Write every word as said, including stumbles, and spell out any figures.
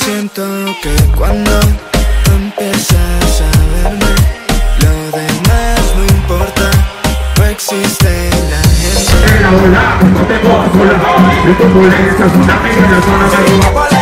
siento que cuando tú empiezas a verme, lo demás no importa, no existe la gente. En la ola, no te puedo volar, de turbulencias, una pena en la zona de